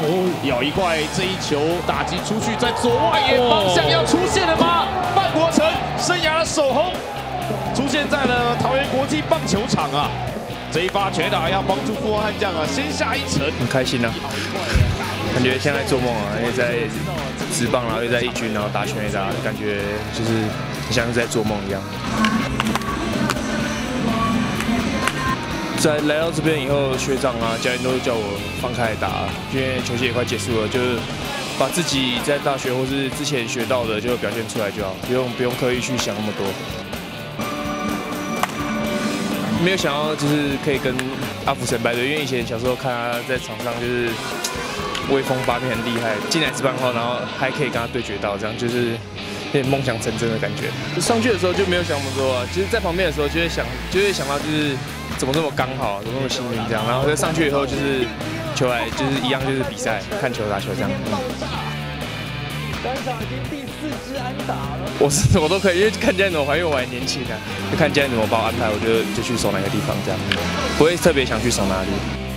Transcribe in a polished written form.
哦，咬一块，这一球打击出去，在左外野方向要出现了吗？范国成生涯的首轰出现在了桃园国际棒球场啊！这一发全打要帮助富邦悍将啊，先下一城，很开心啊，感觉现在做梦啊，因为在职棒，然后又在一军，然后打全垒打，感觉就是像是在做梦一样。 在来到这边以后，学长啊、教练都叫我放开打，因为球季也快结束了，就是把自己在大学或是之前学到的就表现出来就好，不用刻意去想那么多。没有想到就是可以跟阿福神掰对，因为以前小时候看他在场上就是威风八面很厉害，进来职棒后，然后还可以跟他对决到，这样就是有点梦想成真的感觉。上去的时候就没有想那么多啊，其实在旁边的时候就会想到就是。 怎么这么刚好，怎么那么幸运这样？然后再上去以后就是球来，就是一样就是比赛，看球打球这样。单打已经第4支安打了。我都可以，因为看教练怎么排，因为我还年轻啊，就看教练怎么帮我安排，我就去守哪个地方这样，不会特别想去守哪里。